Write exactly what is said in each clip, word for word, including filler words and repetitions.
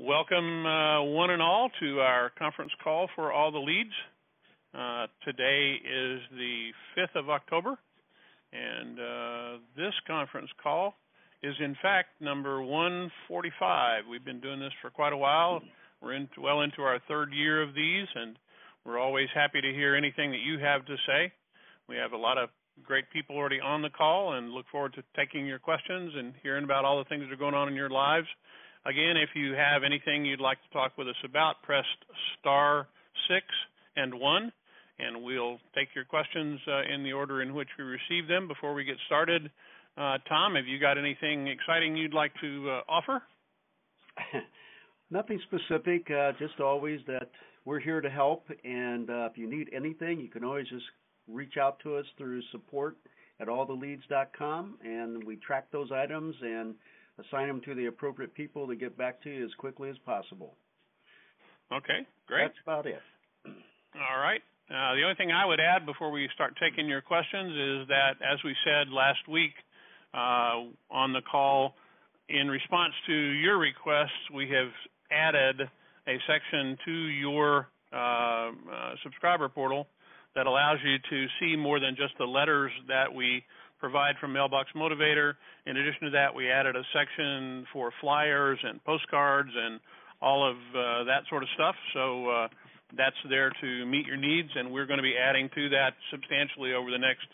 Welcome, uh, one and all, to our conference call for All The Leads. Uh, today is the fifth of October, and uh, this conference call is, in fact, number one forty-five. We've been doing this for quite a while. We're in, well into our third year of these, and we're always happy to hear anything that you have to say. We have a lot of great people already on the call and look forward to taking your questions and hearing about all the things that are going on in your lives. Again, if you have anything you'd like to talk with us about, press star six and one, and we'll take your questions uh, in the order in which we receive them. Before we get started, uh, Tom, have you got anything exciting you'd like to uh, offer? Nothing specific, uh, just always that we're here to help, and uh, if you need anything, you can always just reach out to us through support at all the leads dot com, and we track those items and assign them to the appropriate people to get back to you as quickly as possible. Okay, great. That's about it. All right. Uh, the only thing I would add before we start taking your questions is that, as we said last week uh, on the call, in response to your requests, we have added a section to your uh, uh, subscriber portal that allows you to see more than just the letters that we provide from Mailbox Motivator. In addition to that, we added a section for flyers and postcards and all of uh, that sort of stuff. So uh, that's there to meet your needs, and we're going to be adding to that substantially over the next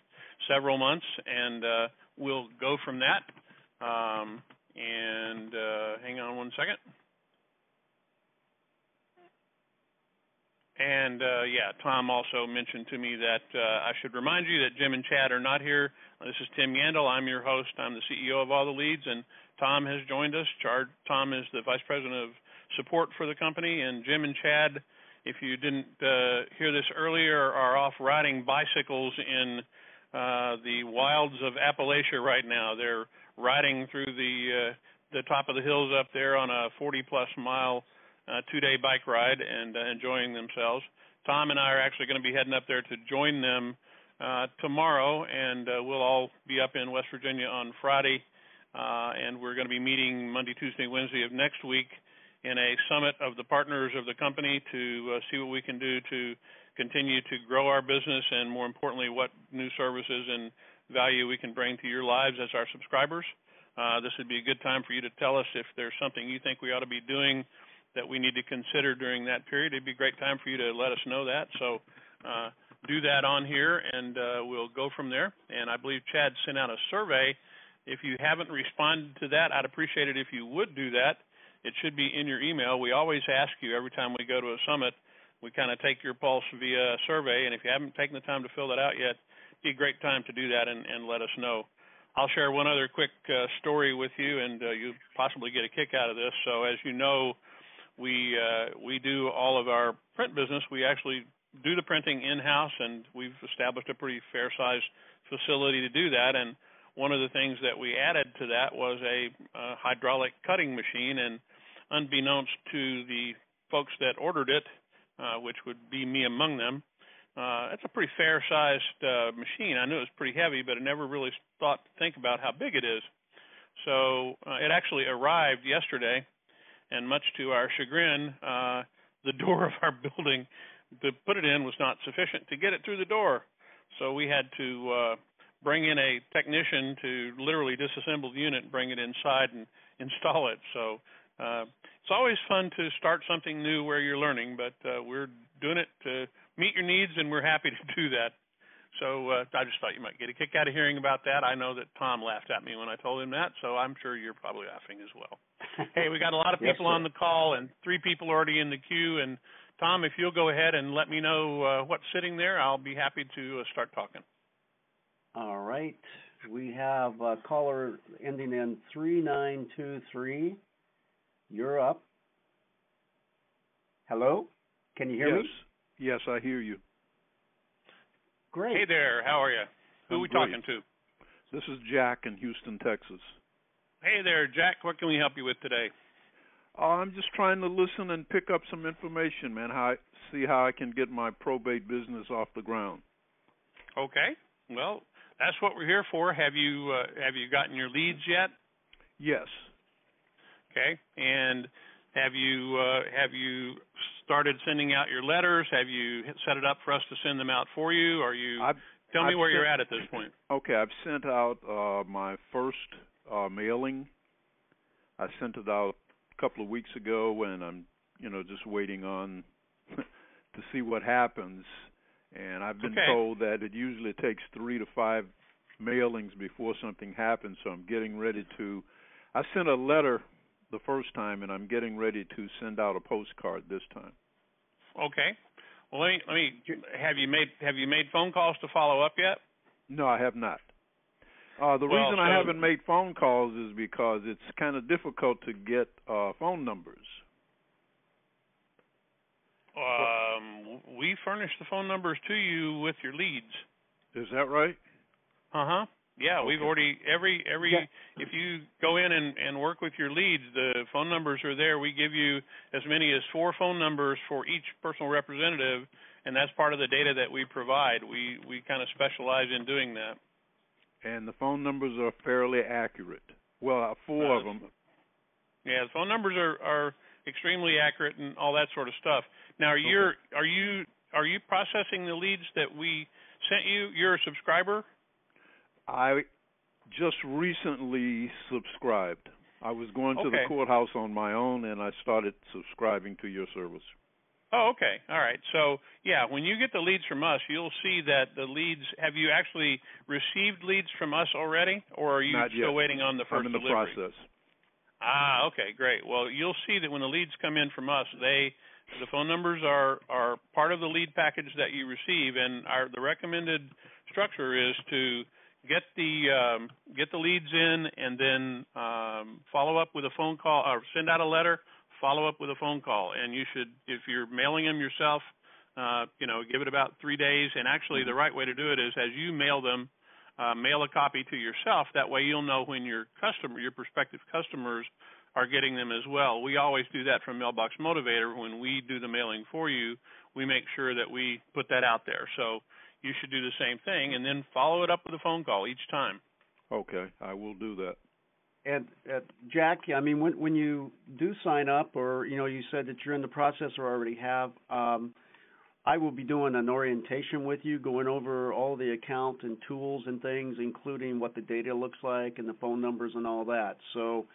several months, and uh, we'll go from that. Um, and uh, hang on one second. And, uh, yeah, Tom also mentioned to me that uh, I should remind you that Jim and Chad are not here. This is Tim Yandel. I'm your host. I'm the C E O of All The Leads, and Tom has joined us. Char Tom is the Vice President of Support for the company, and Jim and Chad, if you didn't uh, hear this earlier, are off riding bicycles in uh, the wilds of Appalachia right now. They're riding through the, uh, the top of the hills up there on a forty-plus mile Uh, two-day bike ride and uh, enjoying themselves. Tom and I are actually going to be heading up there to join them uh, tomorrow, and uh, we'll all be up in West Virginia on Friday, uh, and we're going to be meeting Monday, Tuesday, Wednesday of next week in a summit of the partners of the company to uh, see what we can do to continue to grow our business and, more importantly, what new services and value we can bring to your lives as our subscribers. Uh, this would be a good time for you to tell us if there's something you think we ought to be doing that we need to consider during that period. It'd be a great time for you to let us know that. So uh, do that on here, and uh, we'll go from there. And I believe Chad sent out a survey. If you haven't responded to that, I'd appreciate it if you would do that. It should be in your email. We always ask you every time we go to a summit, we kind of take your pulse via a survey, and if you haven't taken the time to fill that out yet, it'd be a great time to do that and, and let us know. I'll share one other quick uh, story with you, and uh, you'll possibly get a kick out of this. So as you know, We uh, we do all of our print business. We actually do the printing in-house, and we've established a pretty fair-sized facility to do that. And one of the things that we added to that was a uh, hydraulic cutting machine. And unbeknownst to the folks that ordered it, uh, which would be me among them, uh, it's a pretty fair-sized uh, machine. I knew it was pretty heavy, but I never really thought to think about how big it is. So uh, it actually arrived yesterday. And much to our chagrin, uh, the door of our building to put it in was not sufficient to get it through the door. So we had to uh, bring in a technician to literally disassemble the unit, bring it inside, and install it. So uh, it's always fun to start something new where you're learning, but uh, we're doing it to meet your needs, and we're happy to do that. So uh, I just thought you might get a kick out of hearing about that. I know that Tom laughed at me when I told him that, so I'm sure you're probably laughing as well. Hey, we got a lot of people yes, on the call and three people already in the queue. And, Tom, if you'll go ahead and let me know uh, what's sitting there, I'll be happy to uh, start talking. All right. We have a caller ending in three nine two three. You're up. Hello? Can you hear yes. me? Yes, I hear you. Great. Hey there. How are you? Who I'm are we great. talking to? This is Jack in Houston, Texas. Hey there, Jack. What can we help you with today? Uh, I'm just trying to listen and pick up some information, man, how I, see how I can get my probate business off the ground. Okay. Well, that's what we're here for. Have you uh, have you gotten your leads yet? Yes. Okay. And Have you uh, have you started sending out your letters? Have you set it up for us to send them out for you? Are you? I've, tell me I've where sent, you're at at this point. Okay, I've sent out uh, my first uh, mailing. I sent it out a couple of weeks ago, and I'm you know just waiting on to see what happens. And I've been okay. told that it usually takes three to five mailings before something happens. So I'm getting ready to. I sent a letter the first time, and I'm getting ready to send out a postcard this time. Okay. Well, let me, let me have you made have you made phone calls to follow up yet? No, I have not. Uh, the well, reason so I haven't made phone calls is because it's kind of difficult to get uh, phone numbers. Um, we furnish the phone numbers to you with your leads. Is that right? Uh huh. Yeah, we've already every every yeah. if you go in and, and work with your leads, the phone numbers are there. We give you as many as four phone numbers for each personal representative, and that's part of the data that we provide. We we kind of specialize in doing that. And the phone numbers are fairly accurate. Well, four uh, of them. Yeah, the phone numbers are, are extremely accurate and all that sort of stuff. Now, are okay. you are you are you processing the leads that we sent you? You're a subscriber? I just recently subscribed. I was going to okay. the courthouse on my own, and I started subscribing to your service. Oh, okay. All right. So, yeah, when you get the leads from us, you'll see that the leads – have you actually received leads from us already, or are you Not still yet. waiting on the first delivery? I'm in the delivery? process. Ah, okay, great. Well, you'll see that when the leads come in from us, they – the phone numbers are, are part of the lead package that you receive, and our, the recommended structure is to – Get the um, get the leads in, and then um, follow up with a phone call, or send out a letter. Follow up with a phone call, and you should, if you're mailing them yourself, uh, you know, give it about three days. And actually, the right way to do it is as you mail them, uh, mail a copy to yourself. That way, you'll know when your customer, your prospective customers, are getting them as well. We always do that from Mailbox Motivator. When we do the mailing for you, we make sure that we put that out there. So you should do the same thing, and then follow it up with a phone call each time. Okay, I will do that. And uh, Jack, I mean, when when you do sign up, or you know, you said that you're in the process or already have, um, I will be doing an orientation with you, going over all the account and tools and things, including what the data looks like and the phone numbers and all that. So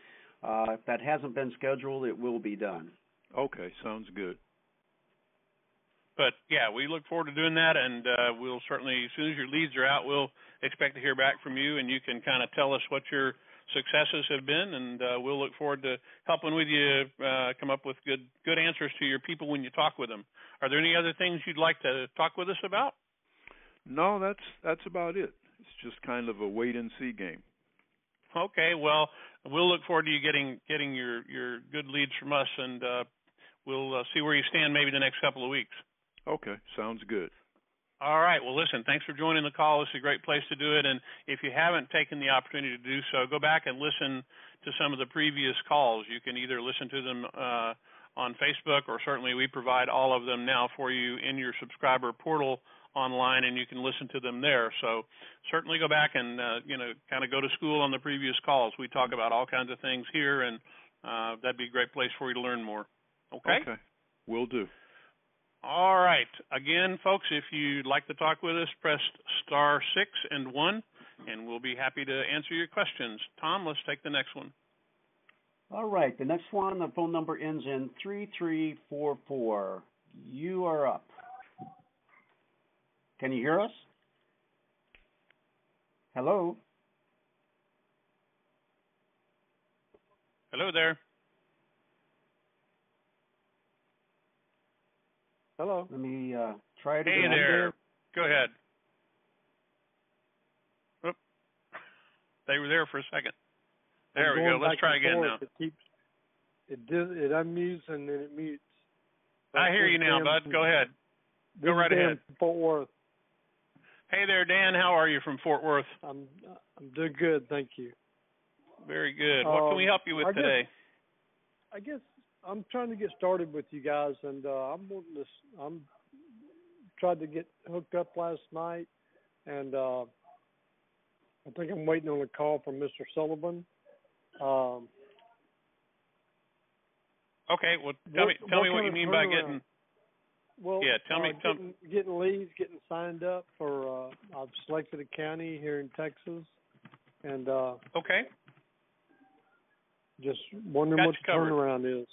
uh, if that hasn't been scheduled, it will be done. Okay, sounds good. But, yeah, we look forward to doing that, and uh, we'll certainly, as soon as your leads are out, we'll expect to hear back from you, and you can kind of tell us what your successes have been, and uh, we'll look forward to helping with you uh, come up with good good answers to your people when you talk with them. Are there any other things you'd like to talk with us about? No, that's that's about it. It's just kind of a wait-and-see game. Okay, well, we'll look forward to you getting, getting your, your good leads from us, and uh, we'll uh, see where you stand maybe the next couple of weeks. Okay, sounds good. All right, well, listen, thanks for joining the call. This is a great place to do it, and if you haven't taken the opportunity to do so, go back and listen to some of the previous calls. You can either listen to them uh, on Facebook, or certainly we provide all of them now for you in your subscriber portal online, and you can listen to them there. So certainly go back and, uh, you know, kind of go to school on the previous calls. We talk about all kinds of things here, and uh, that'd be a great place for you to learn more. Okay? Okay, will do. All right. Again, folks, if you'd like to talk with us, press star six and one, and we'll be happy to answer your questions. Tom, let's take the next one. All right. The next one, the phone number ends in three three four four. You are up. Can you hear us? Hello? Hello there. Hello. Let me uh, try it hey again. Hey there. Go ahead. Oop. They were there for a second. There I'm we go. Let's try again now. It keeps it. Does, it unmutes and then it mutes. But I hear you now, Dan, bud. Go ahead. Go right Dan ahead. Fort Worth. Hey there, Dan. How are you from Fort Worth? I'm I'm doing good, thank you. Very good. What um, can we help you with I today? Guess, I guess. I'm trying to get started with you guys, and uh, I'm wanting to. I'm tried to get hooked up last night, and uh, I think I'm waiting on a call from Mister Sullivan. Um, Okay, well, tell what, me tell what me what you mean by getting. Well, yeah, tell uh, me getting, tell, getting leads, getting signed up for. Uh, I've selected a county here in Texas, and uh, okay, just wondering got what the covered. turnaround is.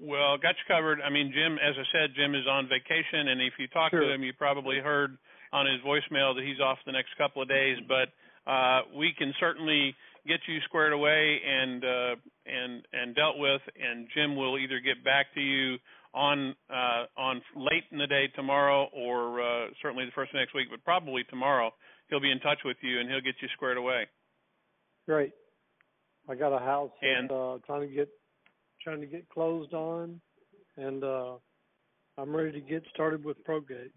Well, got you covered. I mean, Jim, as I said, Jim is on vacation, and if you talk sure. to him, you probably heard on his voicemail that he's off the next couple of days. But uh, we can certainly get you squared away and uh, and and dealt with, and Jim will either get back to you on uh, on late in the day tomorrow, or uh, certainly the first of next week, but probably tomorrow. He'll be in touch with you, and he'll get you squared away. Great. I got a house and that, uh, trying to get trying to get closed on, and uh, I'm ready to get started with Progate.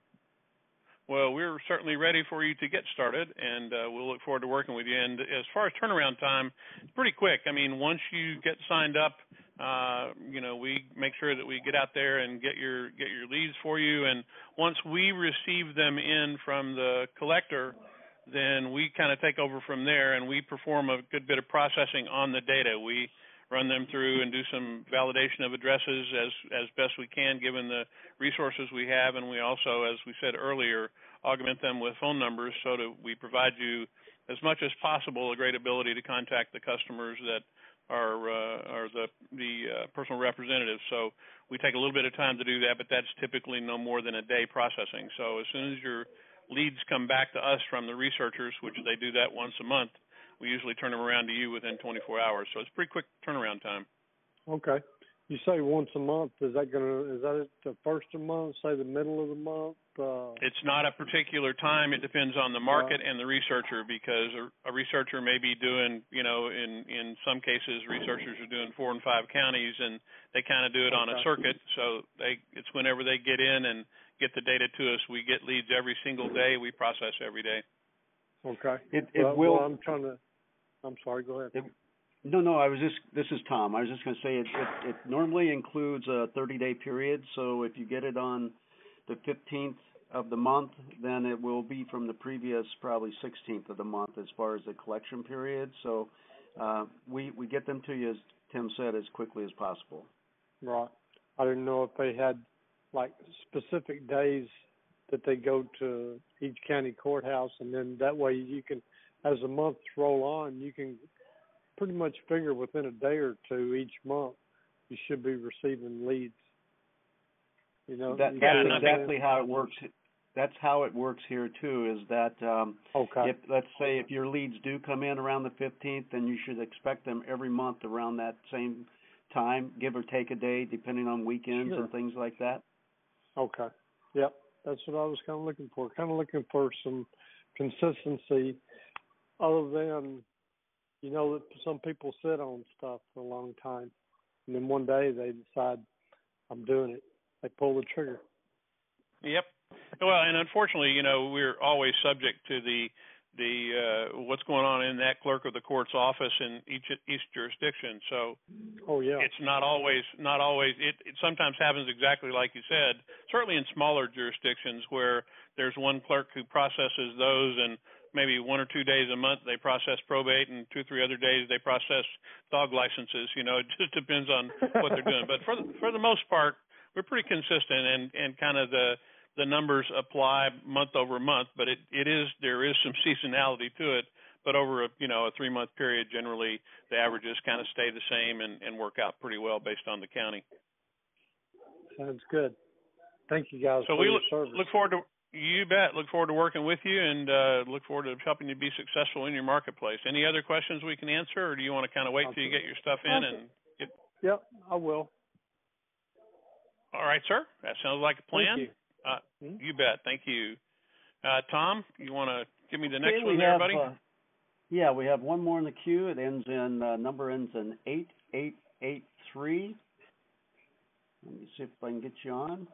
Well, we're certainly ready for you to get started, and uh, we'll look forward to working with you. And as far as turnaround time, it's pretty quick. I mean, once you get signed up, uh, you know, we make sure that we get out there and get your get your leads for you. And once we receive them in from the collector, then we kind of take over from there, and we perform a good bit of processing on the data. We run them through and do some validation of addresses as, as best we can given the resources we have, and we also, as we said earlier, augment them with phone numbers so that we provide you as much as possible a great ability to contact the customers that are, uh, are the, the uh, personal representatives. So we take a little bit of time to do that, but that's typically no more than a day processing. So as soon as your leads come back to us from the researchers, which they do that once a month, we usually turn them around to you within twenty-four hours, so it's pretty quick turnaround time. Okay, you say once a month. Is that gonna? Is that the first of the month? Say the middle of the month? Uh, it's not a particular time. It depends on the market right. and the researcher, because a, a researcher may be doing, you know, in in some cases, researchers are doing four and five counties, and they kind of do it okay. on a circuit. So they, it's whenever they get in and get the data to us. We get leads every single day. We process every day. Okay. It, it well, will. Well, I'm trying to. I'm sorry, go ahead. It, no, no, I was just, this is Tom. I was just going to say it, it, it normally includes a thirty-day period, so if you get it on the fifteenth of the month, then it will be from the previous probably sixteenth of the month as far as the collection period. So uh, we, we get them to you, as Tim said, as quickly as possible. Right. I didn't know if they had, like, specific days that they go to each county courthouse, and then that way you can – as the months roll on, you can pretty much figure within a day or two each month you should be receiving leads. You know, that, you that's exactly how it works. That's how it works here too. Is that um, okay? If, let's say if your leads do come in around the fifteenth, then you should expect them every month around that same time, give or take a day, depending on weekends sure. and things like that. Okay. Yep, that's what I was kind of looking for. Kind of looking for some consistency. Other than, you know, some people sit on stuff for a long time, and then one day they decide, I'm doing it. They pull the trigger. Yep. Well, and unfortunately, you know, we're always subject to the the uh, what's going on in that clerk of the court's office in each each jurisdiction. So, oh yeah, it's not always not always. It, it sometimes happens exactly like you said. Certainly in smaller jurisdictions where there's one clerk who processes those and maybe one or two days a month they process probate, and two or three other days they process dog licenses. You know, it just depends on what they're doing. But for the, for the most part, we're pretty consistent, and, and kind of the, the numbers apply month over month. But it, it is there is some seasonality to it. But over a you know a three month period, generally the averages kind of stay the same and, and work out pretty well based on the county. Sounds good. Thank you guys. So for we your look, service. look forward to. You bet. Look forward to working with you, and uh, look forward to helping you be successful in your marketplace. Any other questions we can answer, or do you want to kind of wait till you get your stuff in? And get... Yep, I will. All right, sir. That sounds like a plan. Thank you. Uh, mm-hmm. you bet. Thank you. Uh, Tom, you want to give me the next okay, one there, have, buddy? Uh, yeah, we have one more in the queue. It ends in, uh, number ends in eight eight eight three. Let me see if I can get you on.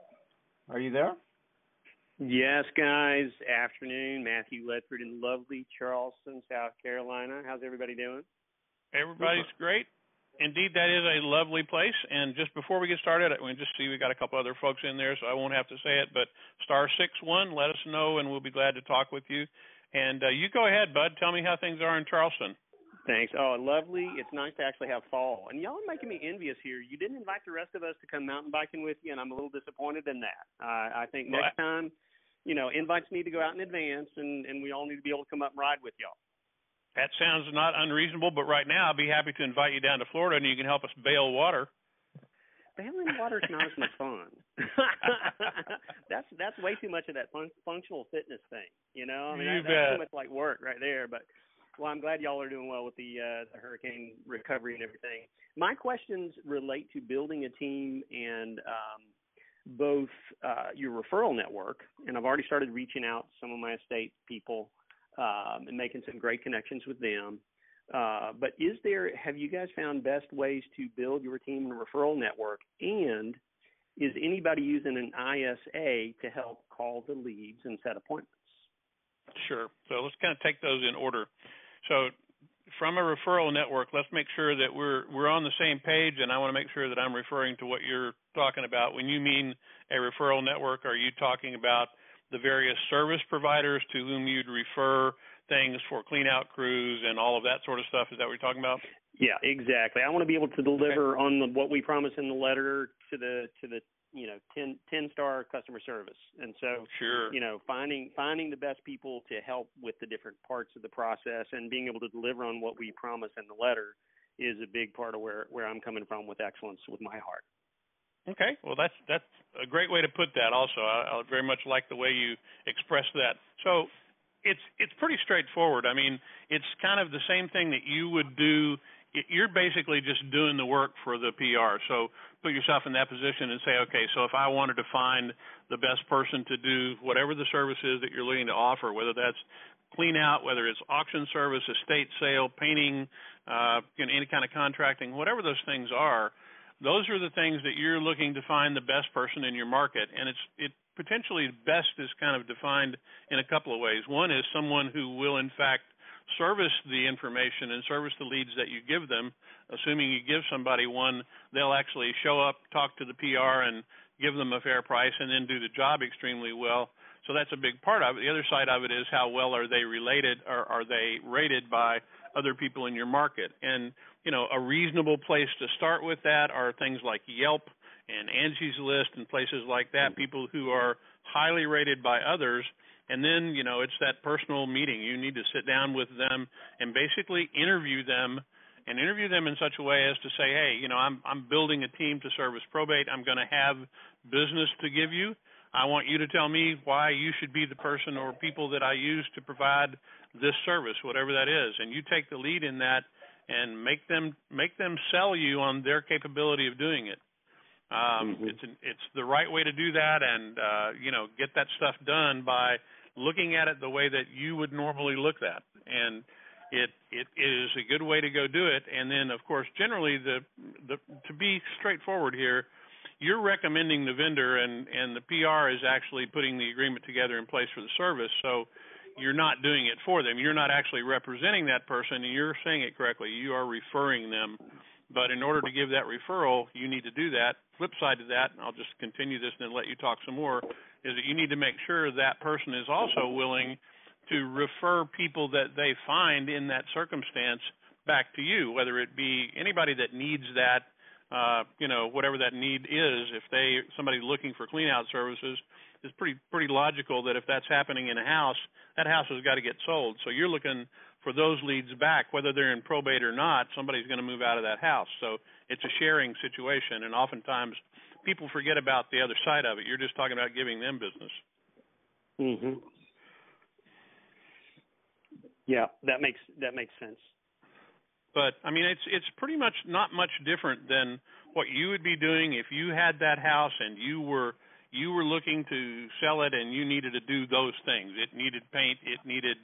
Are you there? Yes, guys. Afternoon. Matthew Ledford in lovely Charleston, South Carolina. How's everybody doing? Everybody's great. Indeed, that is a lovely place. And just before we get started, we just see we got a couple other folks in there, so I won't have to say it, but star six one, let us know, and we'll be glad to talk with you. And uh, you go ahead, bud. Tell me how things are in Charleston. Thanks. Oh, lovely. It's nice to actually have fall. And y'all are making me envious here. You didn't invite the rest of us to come mountain biking with you, and I'm a little disappointed in that. Uh, I think next time, you know, invites need to go out in advance, and, and we all need to be able to come up and ride with y'all. That sounds not unreasonable, but right now I'd be happy to invite you down to Florida, and you can help us bale water. Bailing water is not as much fun. that's that's way too much of that fun, functional fitness thing, you know. I mean, that, that's too much like work right there. But well, I'm glad y'all are doing well with the, uh, the hurricane recovery and everything. My questions relate to building a team and um, both uh, your referral network, and I've already started reaching out to some of my estate people um, and making some great connections with them. Uh, but is there, have you guys found best ways to build your team and referral network? And is anybody using an I S A to help call the leads and set appointments? Sure. So let's kind of take those in order. So from a referral network, let's make sure that we're we're on the same page, and I want to make sure that I'm referring to what you're talking about. When you mean a referral network, are you talking about the various service providers to whom you'd refer things for clean-out crews and all of that sort of stuff? Is that what you're talking about? Yeah, exactly. I want to be able to deliver okay. on the, what we promise in the letter to the to the you know ten, ten star customer service. And so sure. you know finding finding the best people to help with the different parts of the process and being able to deliver on what we promise in the letter is a big part of where, where I'm coming from with excellence with my heart. Okay, well, that's that's a great way to put that also. I, I very much like the way you express that. So it's it's pretty straightforward. I mean, it's kind of the same thing that you would do. You're basically just doing the work for the P R. So put yourself in that position and say, okay, so if I wanted to find the best person to do whatever the service is that you're looking to offer, whether that's clean out, whether it's auction service, estate sale, painting, uh, you know, any kind of contracting, whatever those things are, those are the things that you're looking to find the best person in your market. And it's it potentially best is kind of defined in a couple of ways. One is someone who will, in fact, service the information and service the leads that you give them. Assuming you give somebody one, they'll actually show up, talk to the P R, and give them a fair price and then do the job extremely well. So that's a big part of it. The other side of it is how well are they related or are they rated by other people in your market. And, you know, a reasonable place to start with that are things like Yelp and Angie's List and places like that, people who are highly rated by others. And then, you know, it's that personal meeting. You need to sit down with them and basically interview them and interview them in such a way as to say, hey, you know, I'm I'm building a team to service probate. I'm going to have business to give you. I want you to tell me why you should be the person or people that I use to provide this service, whatever that is. And you take the lead in that and make them make them sell you on their capability of doing it. Um, mm-hmm. It's an, it's the right way to do that, and uh, you know, get that stuff done by looking at it the way that you would normally look at. And it it is a good way to go do it. And then, of course, generally the the to be straightforward here, you're recommending the vendor, and, and the P R is actually putting the agreement together in place for the service. So you're not doing it for them. You're not actually representing that person, and you're saying it correctly. You are referring them. But in order to give that referral, you need to do that. Flip side to that, and I'll just continue this and then let you talk some more, is that you need to make sure that person is also willing to refer people that they find in that circumstance back to you, whether it be anybody that needs that, Uh, you know, whatever that need is. If they somebody looking for clean-out services, it's pretty pretty logical that if that's happening in a house, that house has got to get sold. So you're looking for those leads back, whether they're in probate or not. Somebody's going to move out of that house, so it's a sharing situation. And oftentimes, people forget about the other side of it. You're just talking about giving them business. Mm-hmm. Yeah, that makes that makes sense. But, I mean, it's it's pretty much not much different than what you would be doing if you had that house and you were you were looking to sell it and you needed to do those things. It needed paint. It needed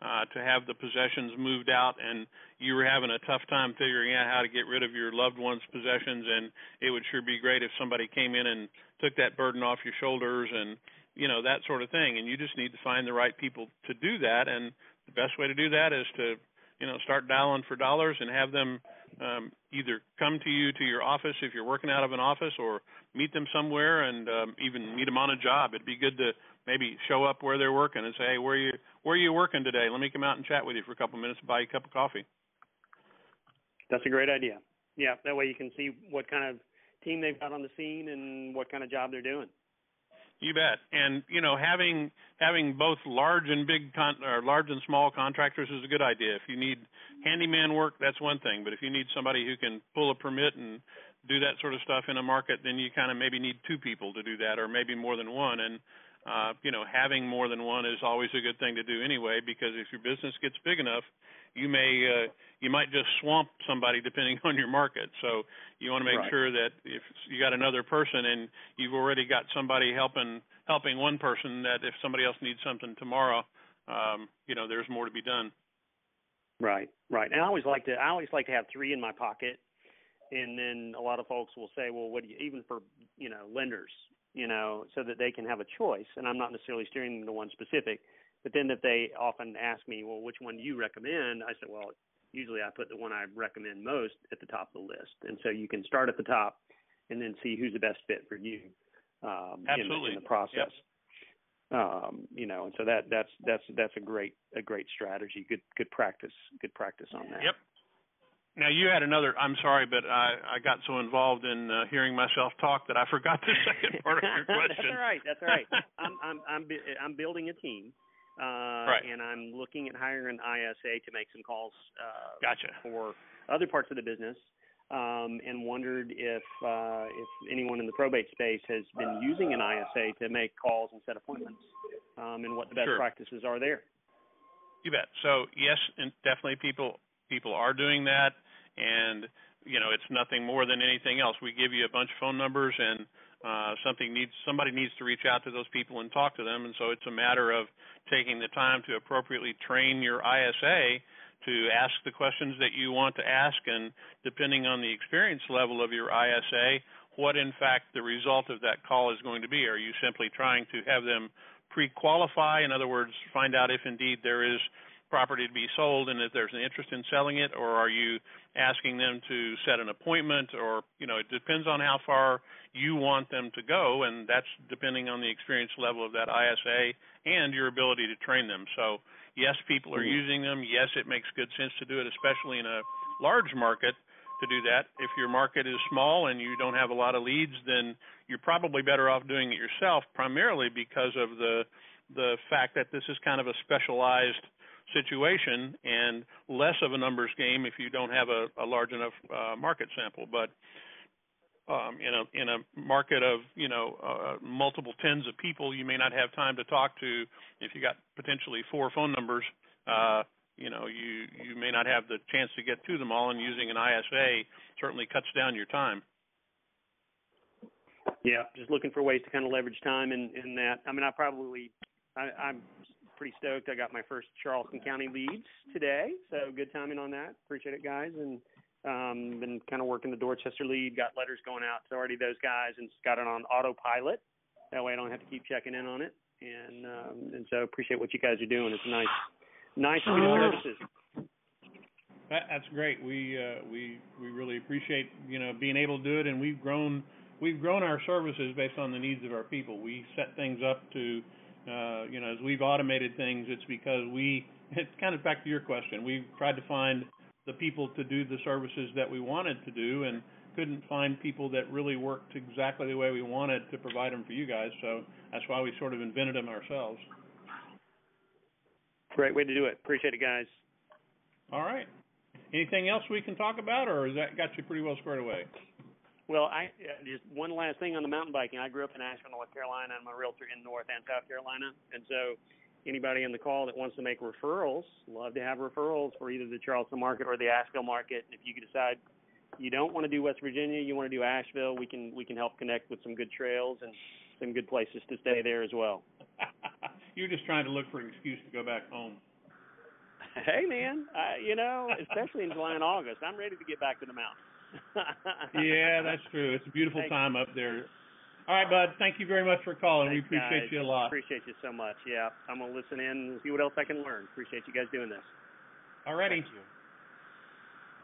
uh, to have the possessions moved out, and you were having a tough time figuring out how to get rid of your loved one's possessions, and it would sure be great if somebody came in and took that burden off your shoulders and, you know, that sort of thing. And you just need to find the right people to do that, and the best way to do that is to – you know, start dialing for dollars and have them um, either come to you to your office if you're working out of an office, or meet them somewhere, and um, even meet them on a job. It'd be good to maybe show up where they're working and say, hey, where are you, where are you working today? Let me come out and chat with you for a couple of minutes and buy you a cup of coffee. That's a great idea. Yeah, that way you can see what kind of team they've got on the scene and what kind of job they're doing. You bet. And, you know, having having both large and big con- or large and small contractors is a good idea. If you need handyman work, that's one thing. But if you need somebody who can pull a permit and do that sort of stuff in a market, then you kind of maybe need two people to do that, or maybe more than one. And, uh, you know, having more than one is always a good thing to do anyway, because if your business gets big enough, you may uh, you might just swamp somebody depending on your market. So you want to make right. sure that if you got another person and you've already got somebody helping helping one person, that if somebody else needs something tomorrow, um, you know, there's more to be done. Right, right. And I always like to I always like to have three in my pocket. And then a lot of folks will say, well, what do you, even for, you know, lenders, you know, so that they can have a choice. And I'm not necessarily steering them to one specific. But then if they often ask me, well, which one do you recommend? I said, well, usually I put the one I recommend most at the top of the list. And so you can start at the top and then see who's the best fit for you um, Absolutely. In, in the process. Yep. Um, you know, and so that that's that's that's a great a great strategy. Good good practice. Good practice on that. Yep. Now, you had another, I'm sorry, but I, I got so involved in uh, hearing myself talk that I forgot the second part of your question. That's all right. That's all right. I'm, I'm, I'm, I'm building a team, uh, right. and I'm looking at hiring an I S A to make some calls uh, gotcha. for other parts of the business, um, and wondered if uh, if anyone in the probate space has been using an I S A to make calls and set appointments, um, and what the best sure. practices are there. You bet. So, yes, and definitely people people are doing that. And, you know, it's nothing more than anything else. We give you a bunch of phone numbers, and uh, something needs somebody needs to reach out to those people and talk to them. And so it's a matter of taking the time to appropriately train your I S A to ask the questions that you want to ask. And depending on the experience level of your I S A, what, in fact, the result of that call is going to be. Are you simply trying to have them pre-qualify? In other words, find out if indeed there is property to be sold and if there's an interest in selling it, or are you asking them to set an appointment? Or, you know, it depends on how far you want them to go, and that's depending on the experience level of that I S A and your ability to train them. So, yes, people are using them. Yes, it makes good sense to do it, especially in a large market, to do that. If your market is small and you don't have a lot of leads, then you're probably better off doing it yourself, primarily because of the the fact that this is kind of a specialized situation and less of a numbers game if you don't have a, a large enough uh, market sample. But um, in a in a market of, you know, uh, multiple tens of people, you may not have time to talk to. If you got potentially four phone numbers, uh, you know, you you may not have the chance to get to them all. And using an I S A certainly cuts down your time. Yeah, just looking for ways to kind of leverage time in, in that. I mean, I probably I, I'm. pretty stoked. I got my first Charleston County leads today, so good timing on that. Appreciate it, guys. And um, been kind of working the Dorchester lead, got letters going out to already those guys, and got it on autopilot. That way I don't have to keep checking in on it. And um, and so appreciate what you guys are doing. It's a nice, nice suite of services. That, that's great. We uh, we we really appreciate, you know, being able to do it, and we've grown we've grown our services based on the needs of our people. We set things up to. Uh, you know, as we've automated things, it's because we, it's kind of back to your question, we've tried to find the people to do the services that we wanted to do and couldn't find people that really worked exactly the way we wanted to provide them for you guys. So that's why we sort of invented them ourselves. Great way to do it. Appreciate it, guys. All right. Anything else we can talk about, or has that got you pretty well squared away? Well, I uh, just one last thing on the mountain biking. I grew up in Asheville, North Carolina, and I'm a realtor in North and South Carolina. And so anybody in the call that wants to make referrals, love to have referrals for either the Charleston market or the Asheville market. And if you decide you don't want to do West Virginia, you want to do Asheville, we can we can help connect with some good trails and some good places to stay there as well. You're just trying to look for an excuse to go back home. Hey, man, I, you know, especially in July and August, I'm ready to get back to the mountains. Yeah, that's true. It's a beautiful Thanks. time up there. All right, bud. Thank you very much for calling. Thanks, we appreciate guys. you a lot. Appreciate you so much. Yeah, I'm going to listen in and see what else I can learn. Appreciate you guys doing this. All righty.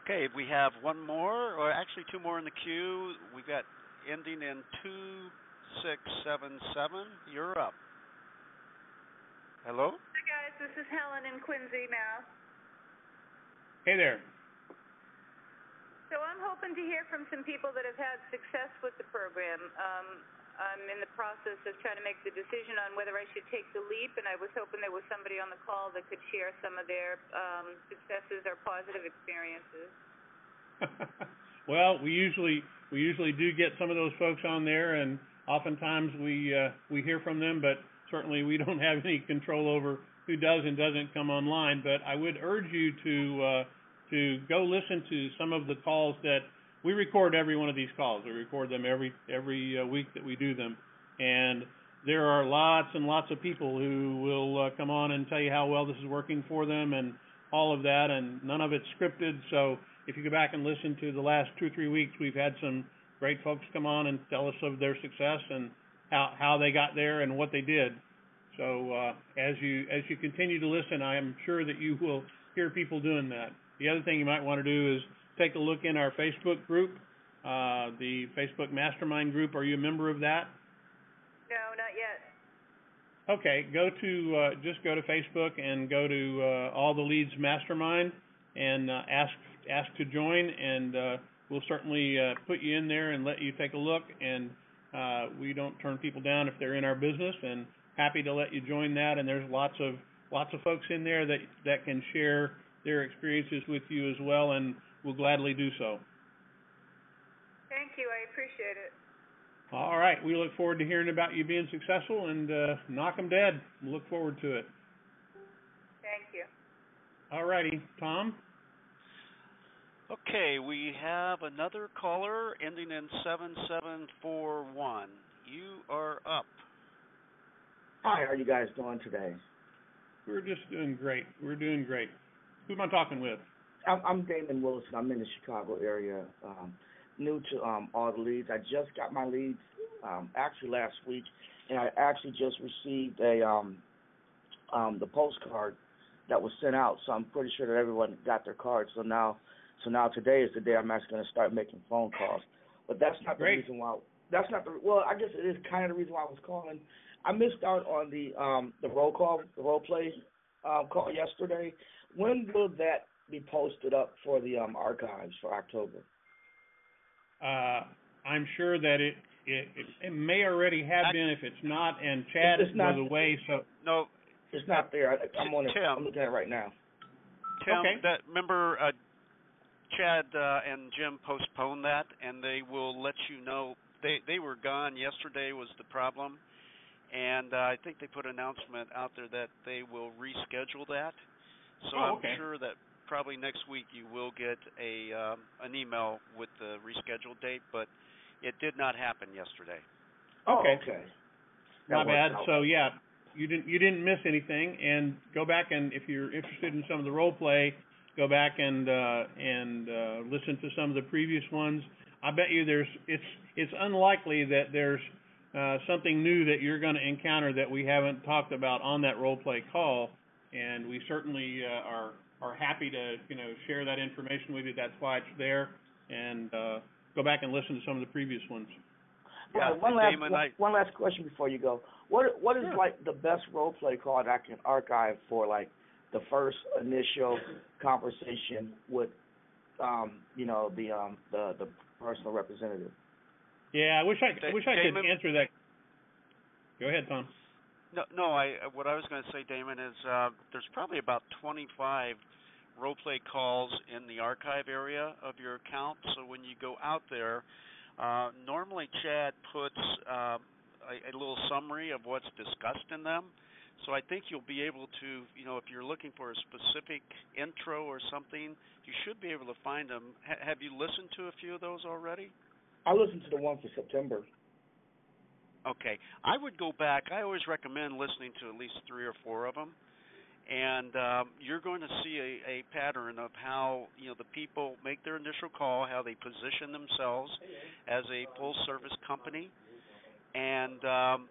Okay, we have one more, or actually two more in the queue. We've got ending in two six seven seven. You're up. Hello? Hi, guys. This is Helen in Quincy now. Hey there. So I'm hoping to hear from some people that have had success with the program. Um, I'm in the process of trying to make the decision on whether I should take the leap, and I was hoping there was somebody on the call that could share some of their um, successes or positive experiences. Well, we usually we usually do get some of those folks on there, and oftentimes we uh, we hear from them, but certainly we don't have any control over who does and doesn't come online. But I would urge you to uh, to go listen to some of the calls that we record. Every one of these calls, we record them every every uh, week that we do them, and there are lots and lots of people who will uh, come on and tell you how well this is working for them and all of that, and none of it's scripted. So if you go back and listen to the last two or three weeks, we've had some great folks come on and tell us of their success and how how they got there and what they did. So uh, as you as you continue to listen, I am sure that you will hear people doing that. The other thing you might want to do is take a look in our Facebook group, uh, the Facebook Mastermind group. Are you a member of that? No, not yet. Okay, go to uh, just go to Facebook and go to uh, All The Leads Mastermind and uh, ask ask to join, and uh, we'll certainly uh, put you in there and let you take a look. And uh, we don't turn people down if they're in our business, and happy to let you join that. And there's lots of lots of folks in there that that can share their experiences with you as well, and we'll gladly do so. Thank you. I appreciate it. All right. We look forward to hearing about you being successful, and uh, knock 'em dead. We look forward to it. Thank you. All righty. Tom? Okay. We have another caller ending in seven seven four one. You are up. Hi. How are you guys doing today? We're just doing great. We're doing great. Who am I talking with? I'm Damon Wilson. I'm in the Chicago area, um, new to um, All The Leads. I just got my leads um, actually last week, and I actually just received a um, um, the postcard that was sent out. So I'm pretty sure that everyone got their card. So now, so now today is the day I'm actually going to start making phone calls. But that's not the Great. reason why. That's not the well. I guess it is kind of the reason why I was calling. I missed out on the um, the roll call, the role play uh, call yesterday. When will that be posted up for the um, archives for October? Uh, I'm sure that it, it it may already have I, been. If it's not, and Chad is away, so no, it's not there. I, I'm on it. Tim, I'm looking at it right now. Tim, okay. that remember, uh, Chad uh, and Jim postponed that, and they will let you know. They they were gone yesterday was the problem, and uh, I think they put an announcement out there that they will reschedule that. So oh, okay. I'm sure that. Probably next week you will get a um, an email with the rescheduled date, but it did not happen yesterday. Okay. okay. Not bad. Out. So yeah, you didn't you didn't miss anything. And go back, and if you're interested in some of the role play, go back and uh, and uh, listen to some of the previous ones. I bet you there's it's it's unlikely that there's uh, something new that you're going to encounter that we haven't talked about on that role play call, and we certainly uh, are. are happy to, you know, share that information with you. That's why it's there. And uh, go back and listen to some of the previous ones. Yeah, one last one, I... one last question before you go. What what is sure. like the best role play call that I can archive for like the first initial conversation with um, you know, the um the, the personal representative? Yeah, I wish I, I wish I Damon? could answer that. Go ahead, Tom. No, no. I what I was going to say, Damon, is uh, there's probably about twenty-five role play calls in the archive area of your account. So when you go out there, uh, normally Chad puts uh, a, a little summary of what's discussed in them. So I think you'll be able to, you know, if you're looking for a specific intro or something, you should be able to find them. H- have you listened to a few of those already? I listened to the one for September. Okay, I would go back. I always recommend listening to at least three or four of them, and um, you're going to see a, a pattern of how, you know, the people make their initial call, how they position themselves as a full-service company, and um,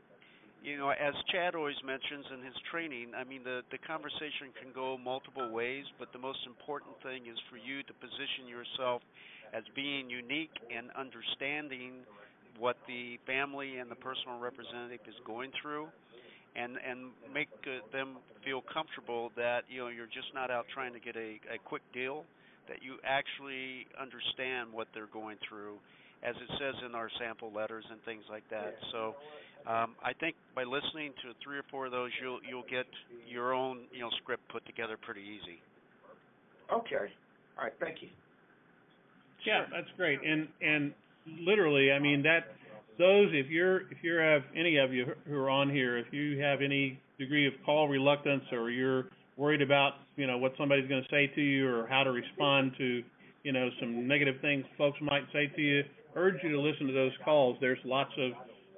you know, as Chad always mentions in his training, I mean, the, the conversation can go multiple ways, but the most important thing is for you to position yourself as being unique and understanding what the family and the personal representative is going through, and and make uh, them feel comfortable that, you know, you're just not out trying to get a, a quick deal, that you actually understand what they're going through, as it says in our sample letters and things like that. So um, I think by listening to three or four of those, you'll you'll get your own you know script put together pretty easy. Okay. All right. Thank you. Yeah, sure. That's great. And and literally, I mean that those if you're if you have any of you who are on here, if you have any degree of call reluctance or you're worried about you know what somebody's going to say to you or how to respond to you know some negative things folks might say to you, urge you to listen to those calls. There's lots of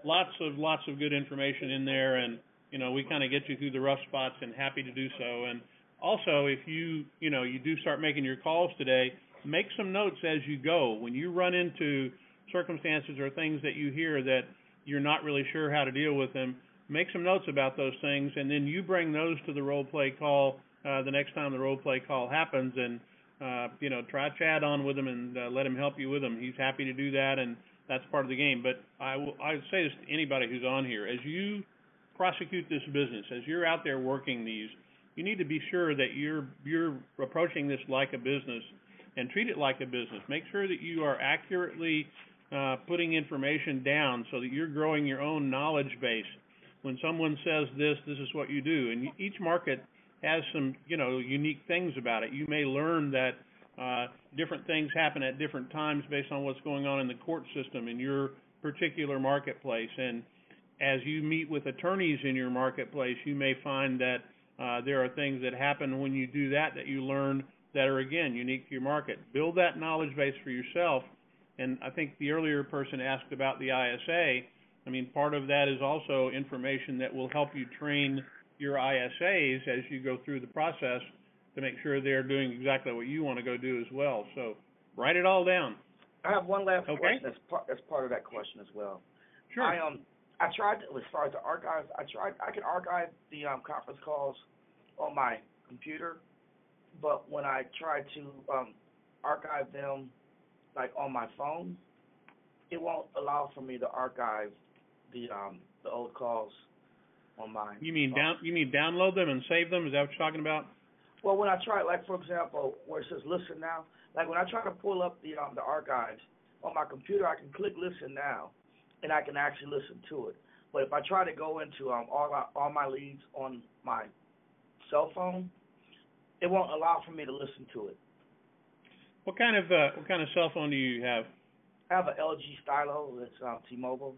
lots of lots of good information in there, and you know we kind of get you through the rough spots, and happy to do so. And also, if you you know you do start making your calls today, make some notes as you go. When you run into circumstances or things that you hear that you're not really sure how to deal with them, make some notes about those things, and then you bring those to the role play call uh, the next time the role play call happens, and uh, you know try Chad on with him and uh, let him help you with them. He's happy to do that, and that's part of the game. But I will I would say this to anybody who's on here: as you prosecute this business, as you're out there working these, you need to be sure that you're you're approaching this like a business and treat it like a business. Make sure that you are accurately uh, putting information down so that you're growing your own knowledge base. When someone says this, this is what you do. And each market has some, you know, unique things about it. You may learn that uh, different things happen at different times based on what's going on in the court system in your particular marketplace. And as you meet with attorneys in your marketplace, you may find that uh, there are things that happen when you do that that you learn that are, again, unique to your market. Build that knowledge base for yourself. And I think the earlier person asked about the I S A. I mean, part of that is also information that will help you train your I S As as you go through the process to make sure they're doing exactly what you want to go do as well. So write it all down. I have one last okay. question as part, as part of that question as well. Sure. I, um, I tried, as far as the archives, I tried, I can archive the um, conference calls on my computer, but when I tried to um, archive them, like, on my phone, it won't allow for me to archive the um, the old calls on my You mean phone. down? You mean download them and save them? Is that what you're talking about? Well, when I try, like for example, where it says listen now, like when I try to pull up the um, the archives on my computer, I can click listen now, and I can actually listen to it. But if I try to go into um all my, all my leads on my cell phone, it won't allow for me to listen to it. What kind of uh, what kind of cell phone do you have? I have an L G Stylo. It's um, T-Mobile.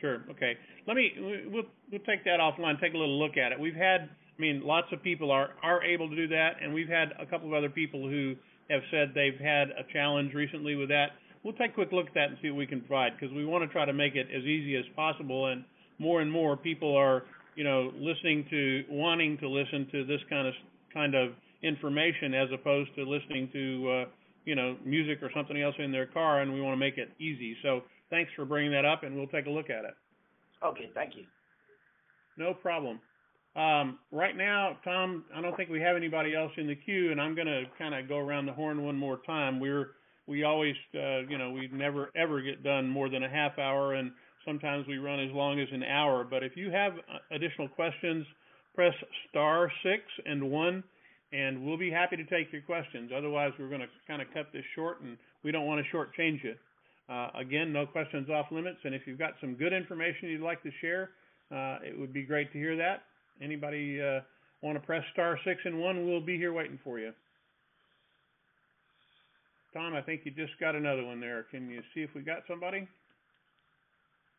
Sure. Okay. Let me. We'll we'll take that offline. Take a little look at it. We've had. I mean, lots of people are are able to do that, and we've had a couple of other people who have said they've had a challenge recently with that. We'll take a quick look at that and see what we can provide, because we want to try to make it as easy as possible. And more and more people are, you know, listening to, wanting to listen to this kind of kind of information as opposed to listening to. Uh, you know, music or something else in their car, and we want to make it easy. So thanks for bringing that up, and we'll take a look at it. Okay, thank you. No problem. Um, right now, Tom, I don't think we have anybody else in the queue, and I'm going to kind of go around the horn one more time. We're we always, uh, you know, we never, ever get done more than a half hour, and sometimes we run as long as an hour. But if you have additional questions, press star six and one, and we'll be happy to take your questions. Otherwise, we're going to kind of cut this short, and we don't want to shortchange you. Uh, again, no questions off limits, and if you've got some good information you'd like to share, uh, it would be great to hear that. Anybody uh, want to press star six and one, we'll be here waiting for you. Tom, I think you just got another one there. Can you see if we got somebody?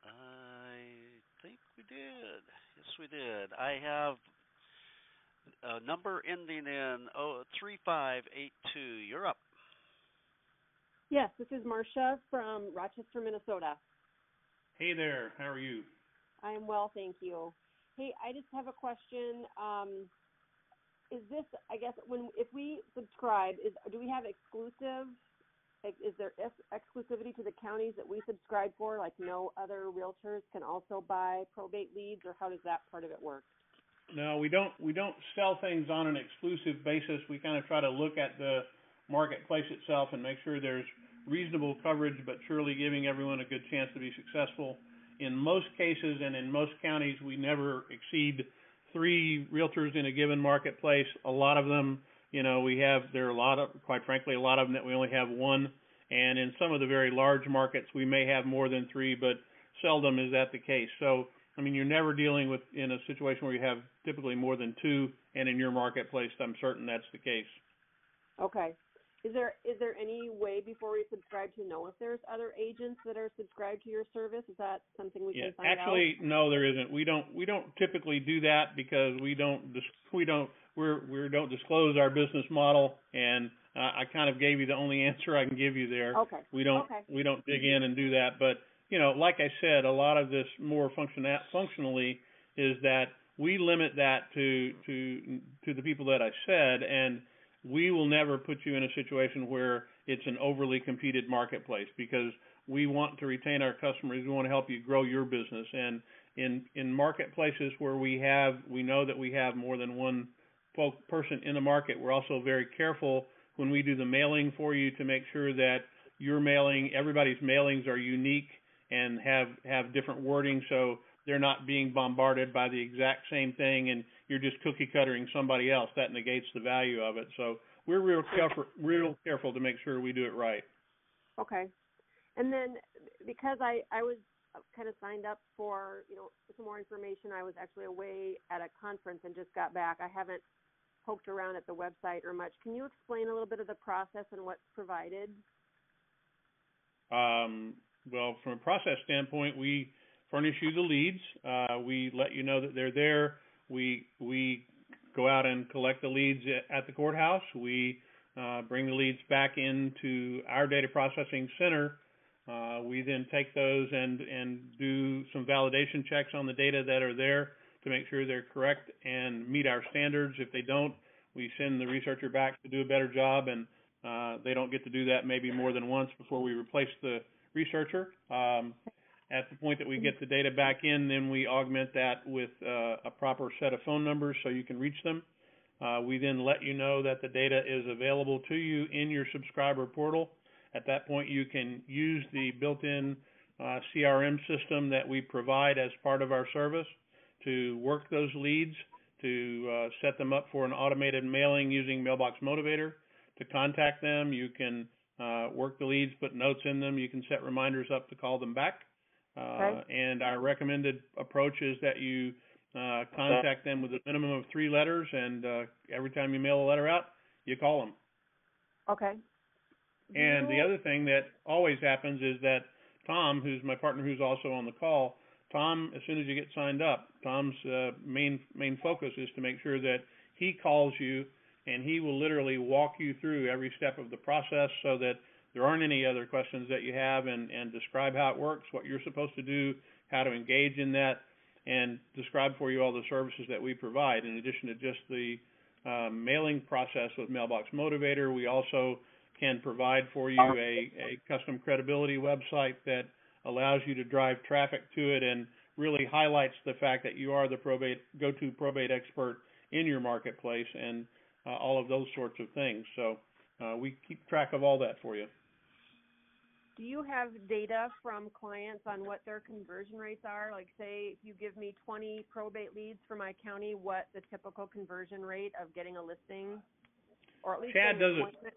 I think we did. Yes, we did. I have... Uh, number ending in oh, three five eight two. You're up. Yes, this is Marcia from Rochester, Minnesota. Hey there. How are you? I am well, thank you. Hey, I just have a question. Um, is this, I guess, when if we subscribe, is do we have exclusive? Is there exclusivity to the counties that we subscribe for? Like no other realtors can also buy probate leads, or how does that part of it work? No, we don't we don't sell things on an exclusive basis. We kind of try to look at the marketplace itself and make sure there's reasonable coverage, but surely giving everyone a good chance to be successful. In most cases and in most counties, we never exceed three realtors in a given marketplace. A lot of them, you know, we have, there are a lot of, quite frankly, a lot of them that we only have one. And in some of the very large markets, we may have more than three, but seldom is that the case. So, I mean, you're never dealing with, in a situation where you have typically more than two, and in your marketplace, I'm certain that's the case. Okay. Is there is there any way before we subscribe to know if there's other agents that are subscribed to your service? Is that something we yeah, can find actually, out? Actually, no, there isn't. We don't we don't typically do that because we don't we don't we're we don't disclose our business model. And uh, I kind of gave you the only answer I can give you there. Okay. We don't okay. we don't dig in and do that. But you know, like I said, a lot of this more function functionally is that we limit that to to to the people that I said, and we will never put you in a situation where it's an overly competed marketplace because we want to retain our customers. We want to help you grow your business. And in, in marketplaces where we have, we know that we have more than one folk person in the market, we're also very careful when we do the mailing for you to make sure that your mailing, everybody's mailings are unique and have, have different wording. So they're not being bombarded by the exact same thing, and you're just cookie cuttering somebody else. That negates the value of it. So we're real careful, real careful to make sure we do it right. Okay. And then because I, I was kind of signed up for, you know, some more information, I was actually away at a conference and just got back. I haven't poked around at the website or much. Can you explain a little bit of the process and what's provided? Um, well, from a process standpoint, we furnish you the leads. Uh, we let you know that they're there. We we go out and collect the leads at the courthouse. We uh, bring the leads back into our data processing center. Uh, we then take those and, and do some validation checks on the data that are there to make sure they're correct and meet our standards. If they don't, we send the researcher back to do a better job, and uh, they don't get to do that maybe more than once before we replace the researcher. Um, At the point that we get the data back in, then we augment that with uh, a proper set of phone numbers so you can reach them. Uh, we then let you know that the data is available to you in your subscriber portal. At that point, you can use the built-in uh, C R M system that we provide as part of our service to work those leads, to uh, set them up for an automated mailing using Mailbox Motivator, to contact them. You can uh, work the leads, put notes in them. You can set reminders up to call them back. Uh, okay. And our recommended approach is that you uh, contact them with a minimum of three letters, and uh, every time you mail a letter out, you call them. Okay. And the other thing that always happens is that Tom, who's my partner who's also on the call, Tom, as soon as you get signed up, Tom's uh, main main focus is to make sure that he calls you, and he will literally walk you through every step of the process so that there aren't any other questions that you have, and, and describe how it works, what you're supposed to do, how to engage in that, and describe for you all the services that we provide. In addition to just the uh, mailing process with Mailbox Motivator, we also can provide for you a, a custom credibility website that allows you to drive traffic to it and really highlights the fact that you are the probate go-to probate expert in your marketplace, and uh, all of those sorts of things. So uh, we keep track of all that for you. Do you have data from clients on what their conversion rates are? Like, say, if you give me twenty probate leads for my county, what the typical conversion rate of getting a listing? Or at least Chad does it.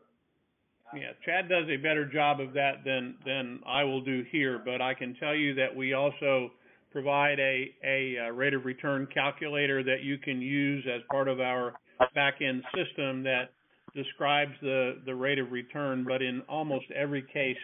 Yeah, Chad does a better job of that than than I will do here. But I can tell you that we also provide a a rate of return calculator that you can use as part of our back end system that describes the the rate of return. But in almost every case,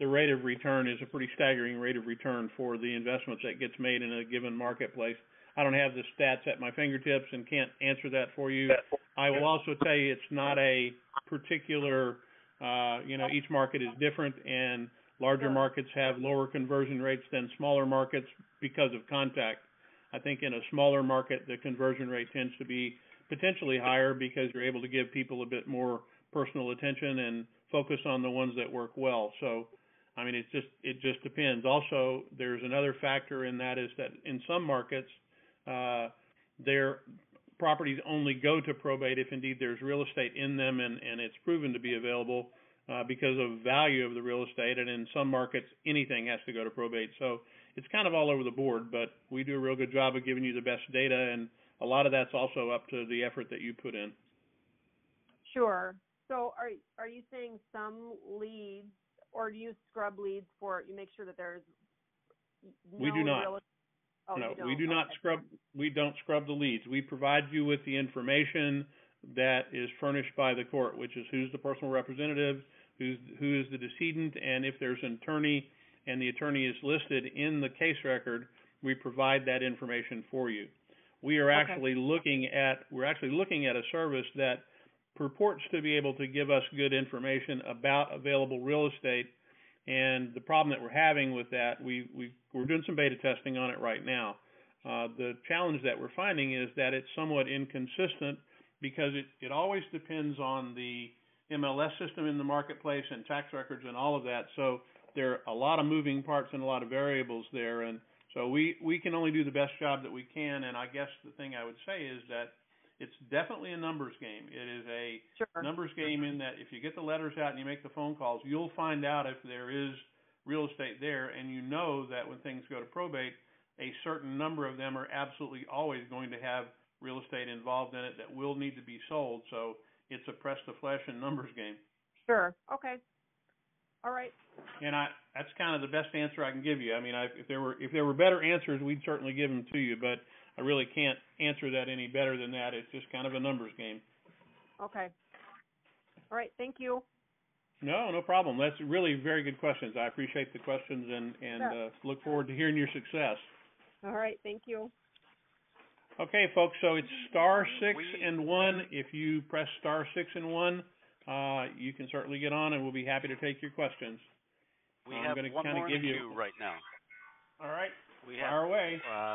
the rate of return is a pretty staggering rate of return for the investments that gets made in a given marketplace. I don't have the stats at my fingertips and can't answer that for you. I will also tell you it's not a particular, uh, you know, each market is different, and larger markets have lower conversion rates than smaller markets because of contact. I think in a smaller market, the conversion rate tends to be potentially higher because you're able to give people a bit more personal attention and focus on the ones that work well. So, I mean, it's just it just depends. Also, there's another factor in that is that in some markets, uh, their properties only go to probate if indeed there's real estate in them, and, and it's proven to be available uh, because of value of the real estate. And in some markets, anything has to go to probate. So it's kind of all over the board, but we do a real good job of giving you the best data, and a lot of that's also up to the effort that you put in. Sure. So are are you saying some leads, or do you scrub leads for, you make sure that there's no we do not. Real- oh, no, we do not okay. scrub. We don't scrub the leads. We provide you with the information that is furnished by the court, which is who's the personal representative, who's who is the decedent, and if there's an attorney and the attorney is listed in the case record, we provide that information for you. We are actually okay. looking at we're actually looking at a service that purports to be able to give us good information about available real estate. And the problem that we're having with that, we, we, we're doing some beta testing on it right now. Uh, the challenge that we're finding is that it's somewhat inconsistent because it, it always depends on the M L S system in the marketplace and tax records and all of that. So there are a lot of moving parts and a lot of variables there. And so we, we can only do the best job that we can. And I guess the thing I would say is that it's definitely a numbers game. It is a sure. numbers game in that if you get the letters out and you make the phone calls, you'll find out if there is real estate there, and you know that when things go to probate, a certain number of them are absolutely always going to have real estate involved in it that will need to be sold. So it's a press the flesh and numbers game. Sure. Okay. All right. And I that's kind of the best answer I can give you. I mean, I, if there were if there were better answers, we'd certainly give them to you, but I really can't answer that any better than that. It's just kind of a numbers game. Okay. All right. Thank you. No, no problem. That's really very good questions. I appreciate the questions and, and sure. uh, look forward to hearing your success. All right. Thank you. Okay, folks. So it's star six and one. If you press star six and one, uh, you can certainly get on, and we'll be happy to take your questions. We I'm have gonna one more give you right now. All right. We have, fire away. Uh,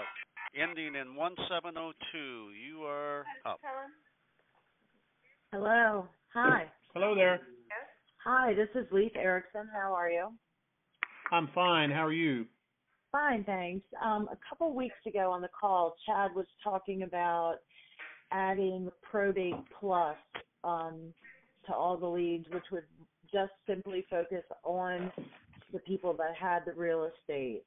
Ending in one seven zero two, you are up. Hello. Hi. Hello there. Hi, this is Leif Erickson. How are you? I'm fine. How are you? Fine, thanks. Um, a couple weeks ago on the call, Chad was talking about adding Probate Plus um, to all the leads, which would just simply focus on the people that had the real estate.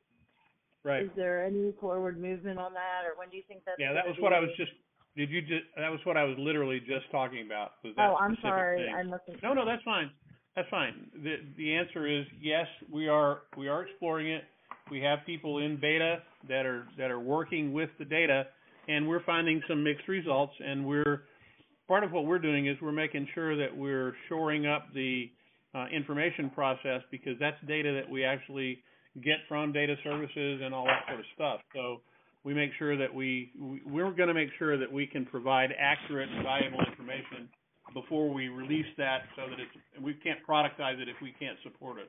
Right. Is there any forward movement on that, or when do you think that's? Yeah, that was what I was just. Did you just? That was what I was literally just talking about. Was that oh, I'm sorry. Thing. I'm looking. No, no, that's fine. That's fine. The the answer is yes. We are we are exploring it. We have people in beta that are that are working with the data, and we're finding some mixed results. And we're part of what we're doing is we're making sure that we're shoring up the uh, information process, because that's data that we actually get from data services and all that sort of stuff. So we make sure that we, we're going to make sure that we can provide accurate and valuable information before we release that, so that it's, we can't productize it if we can't support it.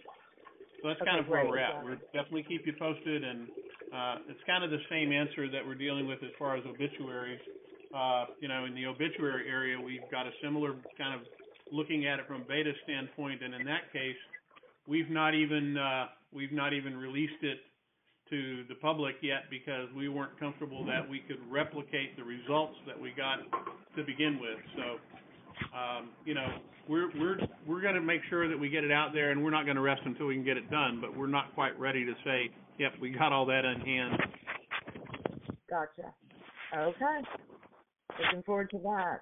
So that's okay, kind of where great. We're at. We'll definitely keep you posted. And uh, it's kind of the same answer that we're dealing with as far as obituaries. Uh, you know, in the obituary area, we've got a similar kind of looking at it from beta standpoint. And in that case, we've not even uh, we've not even released it to the public yet, because we weren't comfortable that we could replicate the results that we got to begin with. So, um, you know, we're we're we're going to make sure that we get it out there, and we're not going to rest until we can get it done. But we're not quite ready to say, "Yep, we got all that in hand." Gotcha. Okay. Looking forward to that.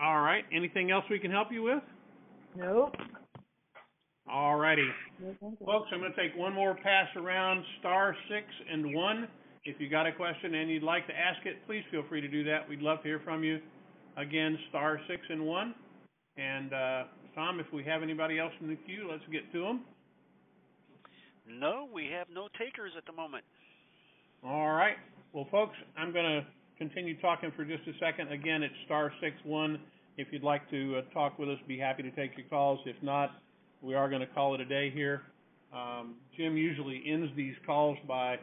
All right. Anything else we can help you with? Nope. All righty. Folks, I'm going to take one more pass around, star six and one. If you got a question and you'd like to ask it, please feel free to do that. We'd love to hear from you. Again, star six and one. And, uh, Tom, if we have anybody else in the queue, let's get to them. No, we have no takers at the moment. All right. Well, folks, I'm going to continue talking for just a second. Again, it's star six one. If you'd like to uh, talk with us, be happy to take your calls. If not, we are going to call it a day here. Um, Jim usually ends these calls by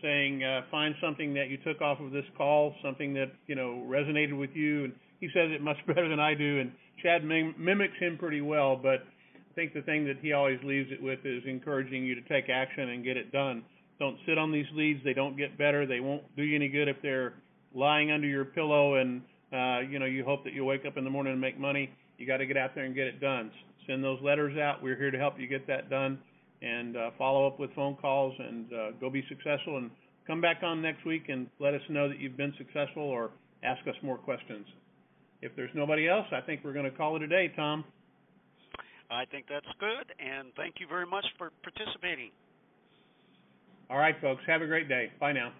saying, uh, find something that you took off of this call, something that, you know, resonated with you. And he says it much better than I do, and Chad mim- mimics him pretty well. But I think the thing that he always leaves it with is encouraging you to take action and get it done. Don't sit on these leads. They don't get better. They won't do you any good if they're lying under your pillow and, uh, you know, you hope that you'll wake up in the morning and make money. You got to get out there and get it done. Send those letters out. We're here to help you get that done, and uh, follow up with phone calls, and uh, go be successful, and come back on next week and let us know that you've been successful, or ask us more questions. If there's nobody else, I think we're going to call it a day, Tom. I think that's good, and thank you very much for participating. All right, folks. Have a great day. Bye now.